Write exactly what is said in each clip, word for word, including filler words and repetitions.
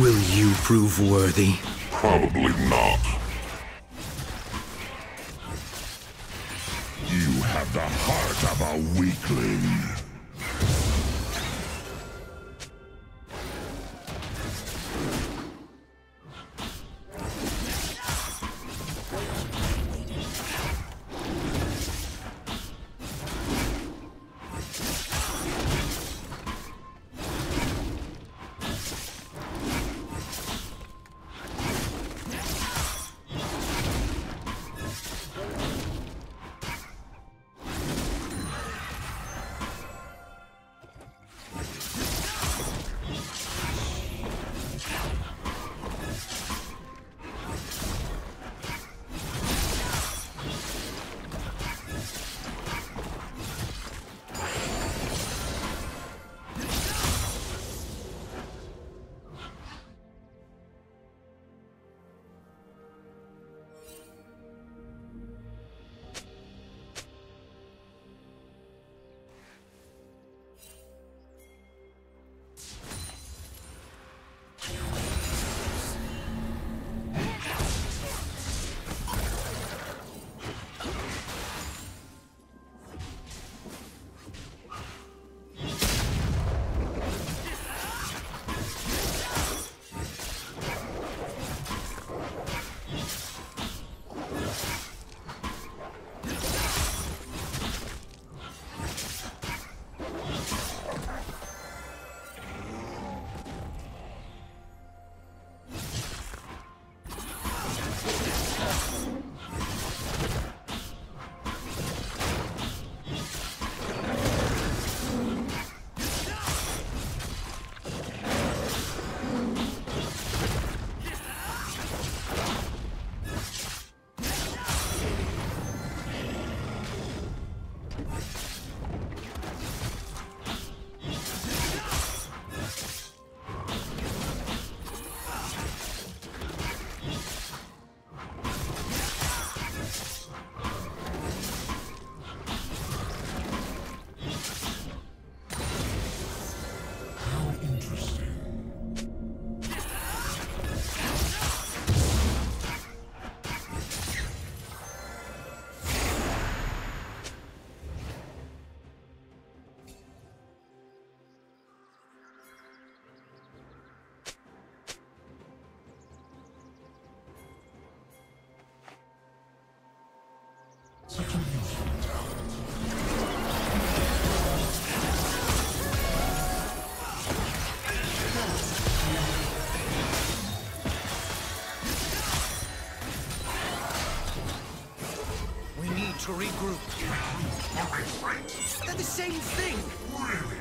Will you prove worthy? Probably not. You have the heart of a weakling. To regroup. Fucking right. They're the same thing. Really?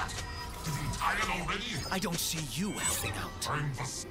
What? Did he tired already? I don't see you helping out. I'm the...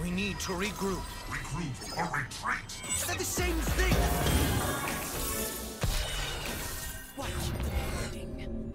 We need to regroup. Regroup or retreat? They're the same thing! Watch the bleeding.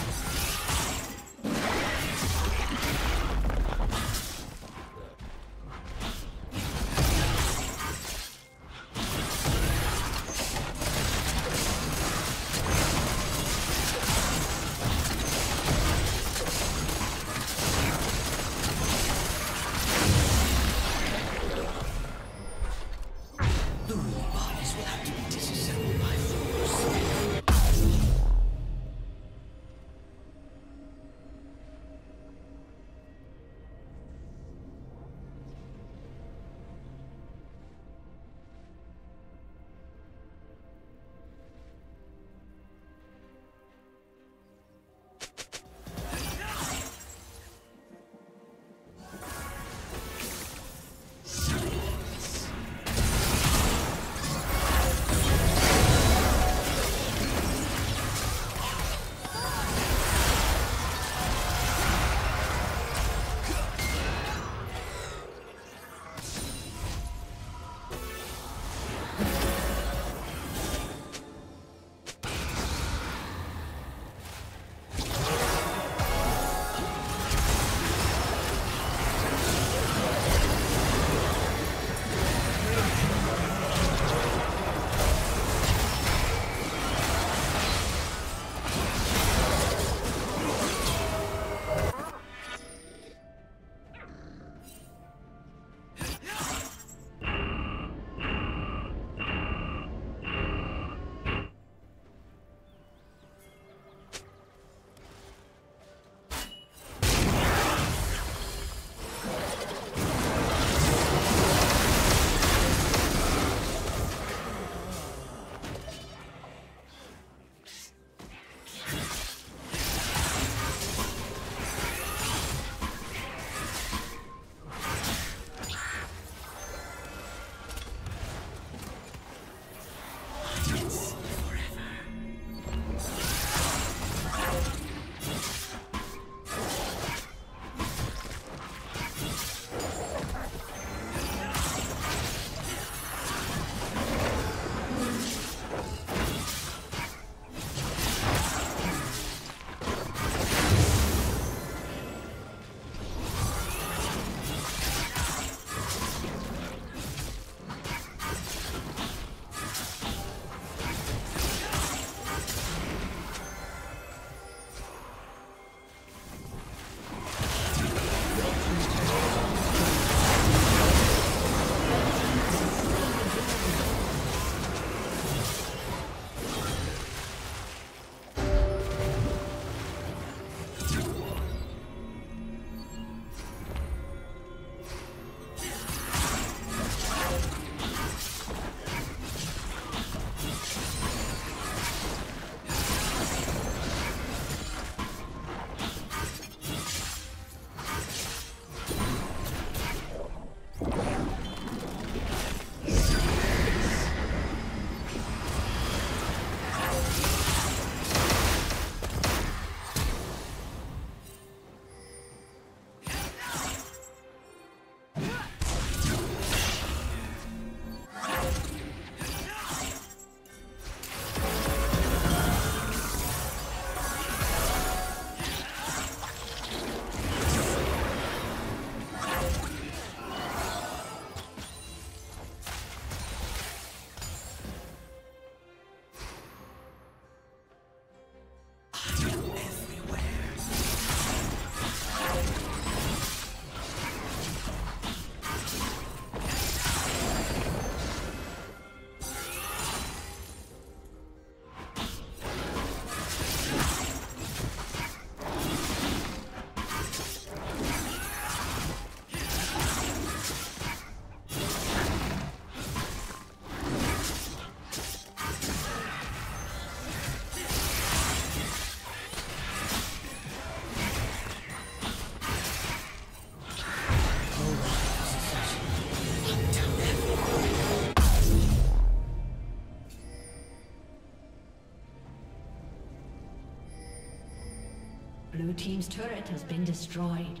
team's turret has been destroyed.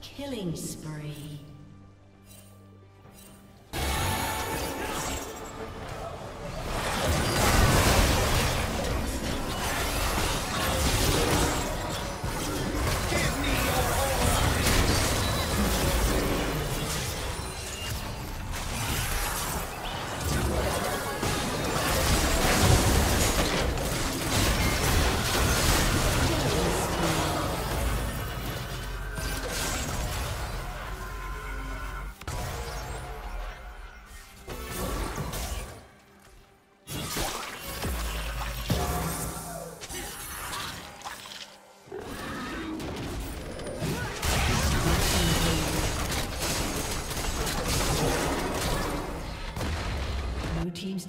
Killing spree.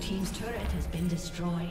Team's turret has been destroyed.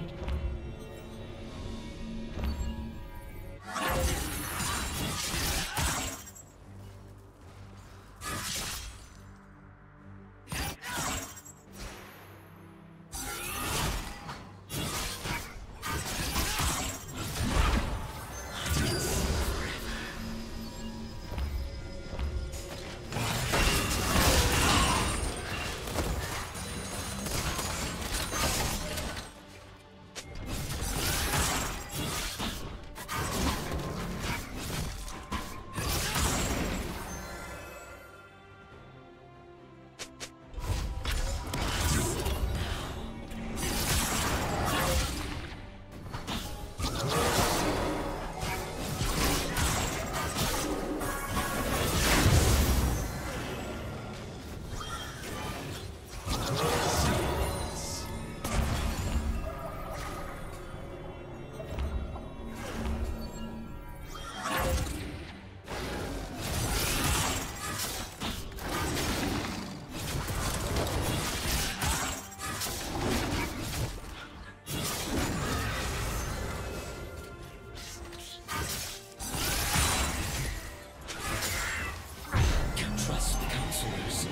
sorcerers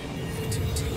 to take.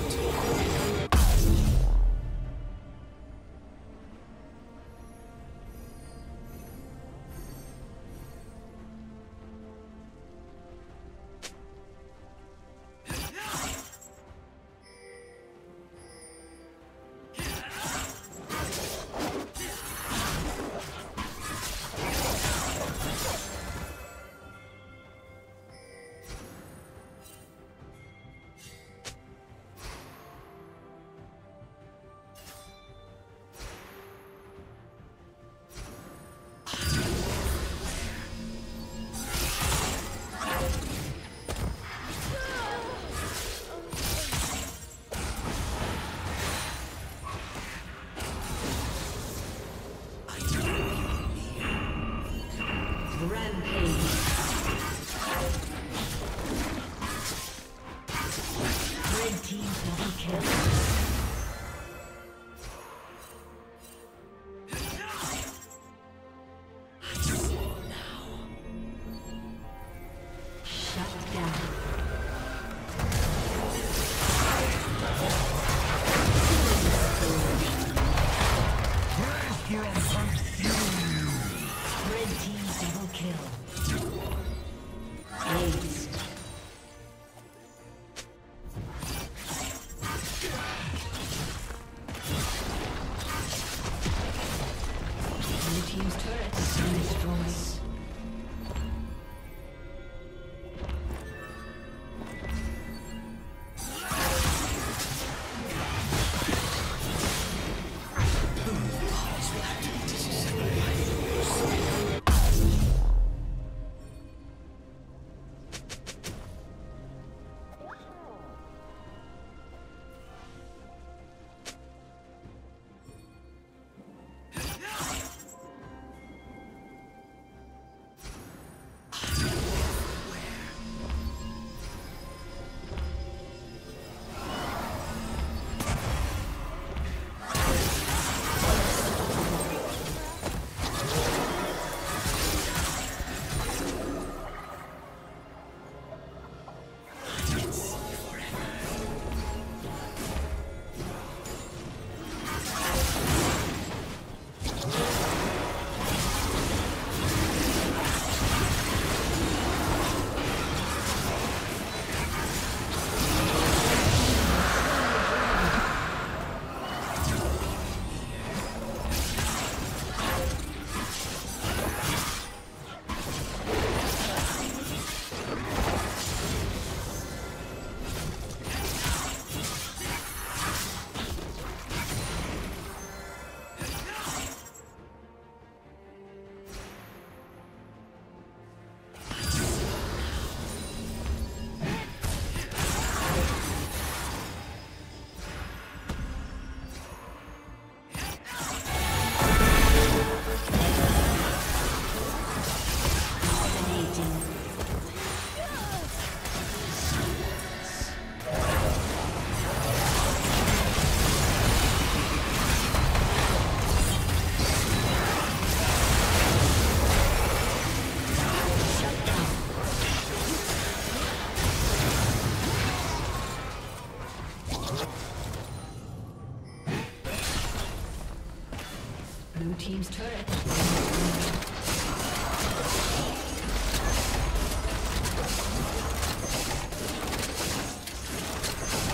Blue team's turret.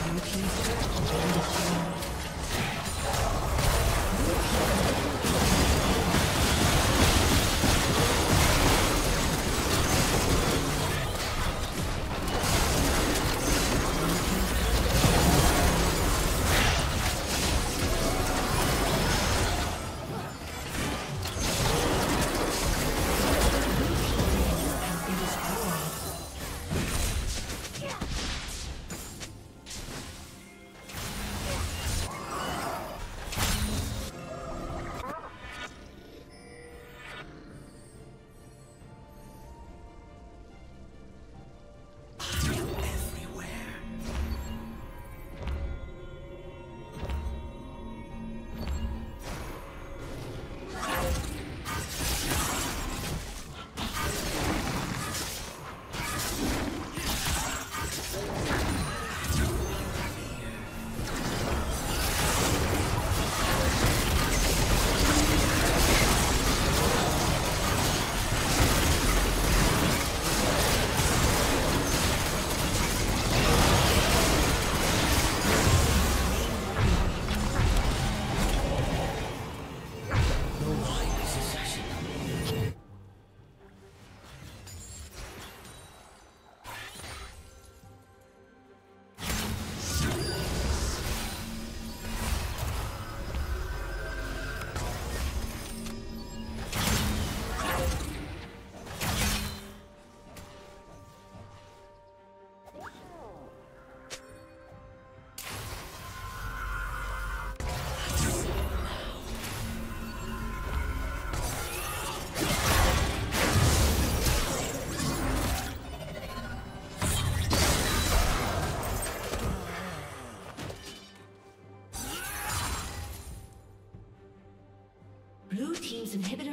Blue team's turret.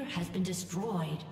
has been destroyed.